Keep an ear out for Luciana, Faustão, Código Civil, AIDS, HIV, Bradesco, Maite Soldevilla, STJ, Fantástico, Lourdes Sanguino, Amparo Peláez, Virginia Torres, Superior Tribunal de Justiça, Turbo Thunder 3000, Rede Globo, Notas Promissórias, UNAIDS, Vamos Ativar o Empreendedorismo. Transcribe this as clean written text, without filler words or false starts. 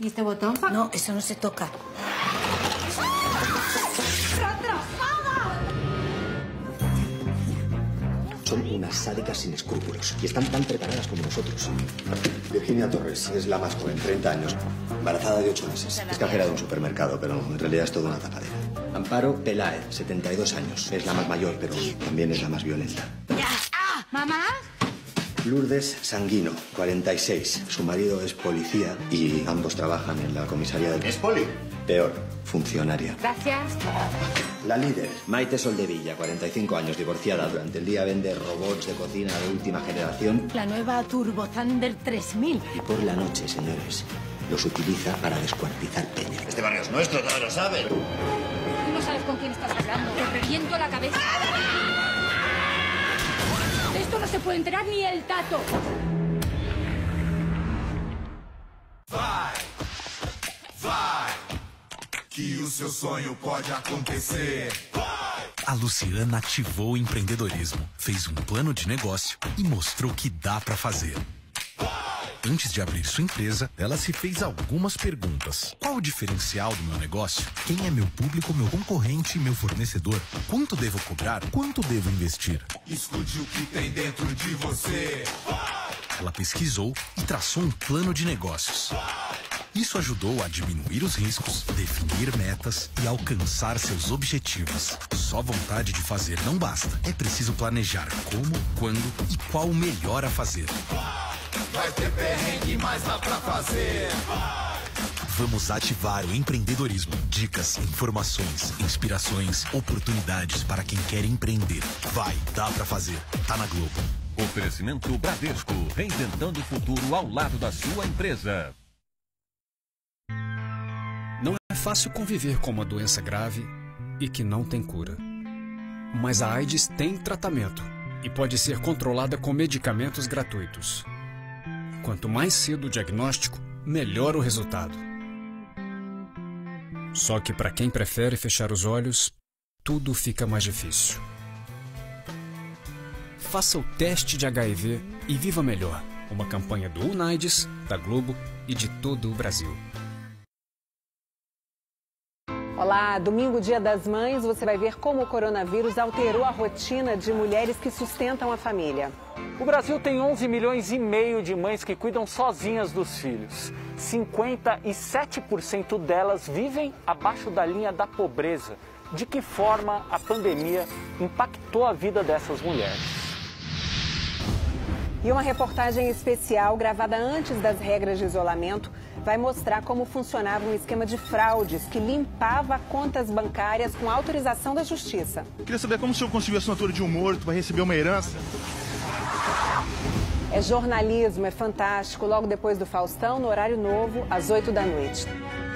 ¿Y este botón, Fabi? No, eso no se toca. ¡Atrapada! Son unas sádicas sin escrúpulos y están tan preparadas como nosotros. Virginia Torres es la más joven, 30 años, embarazada de 8 meses. Es cajera de un supermercado, pero en realidad es toda una tapadera. Amparo Peláez, 72 años. Es la más mayor, pero también es la más violenta. ¿Mamá? Lourdes Sanguino, 46. Su marido es policía y ambos trabajan en la comisaría del... ¿Es poli? Peor, funcionaria. Gracias. La líder, Maite Soldevilla, 45 años, divorciada. Durante el día vende robots de cocina de última generación. La nueva Turbo Thunder 3000. Y por la noche, señores, los utiliza para descuartizar peña. Este barrio es nuestro, todos lo saben. Tú no sabes con quién estás hablando. Te reviento la cabeza. Esto no se puede enterar ni el tato. Vai, vai, que o seu sonho pode acontecer. Vai. A Luciana ativou o empreendedorismo, fez um plano de negócio e mostrou que dá pra fazer. Antes de abrir sua empresa, ela se fez algumas perguntas. Qual o diferencial do meu negócio? Quem é meu público, meu concorrente e meu fornecedor? Quanto devo cobrar? Quanto devo investir? Escute o que tem dentro de você. Ela pesquisou e traçou um plano de negócios. Isso ajudou a diminuir os riscos, definir metas e alcançar seus objetivos. Só vontade de fazer não basta. É preciso planejar como, quando e qual o melhor a fazer. Vai ter perrengue, mas dá pra fazer. Vai. Vamos ativar o empreendedorismo. Dicas, informações, inspirações, oportunidades para quem quer empreender. Vai, dá pra fazer. Tá na Globo. Oferecimento Bradesco, reinventando o futuro ao lado da sua empresa. Não é fácil conviver com uma doença grave e que não tem cura. Mas a AIDS tem tratamento e pode ser controlada com medicamentos gratuitos. Quanto mais cedo o diagnóstico, melhor o resultado. Só que para quem prefere fechar os olhos, tudo fica mais difícil. Faça o teste de HIV e viva melhor. Uma campanha do UNAIDS, da Globo e de todo o Brasil. Olá, domingo, Dia das Mães, você vai ver como o coronavírus alterou a rotina de mulheres que sustentam a família. O Brasil tem 11,5 milhões de mães que cuidam sozinhas dos filhos. 57% delas vivem abaixo da linha da pobreza. De que forma a pandemia impactou a vida dessas mulheres? E uma reportagem especial gravada antes das regras de isolamento vai mostrar como funcionava um esquema de fraudes que limpava contas bancárias com autorização da justiça. Queria saber como o senhor conseguiu a assinatura de um morto para receber uma herança? É jornalismo, é fantástico. Logo depois do Faustão, no horário novo, às 20h.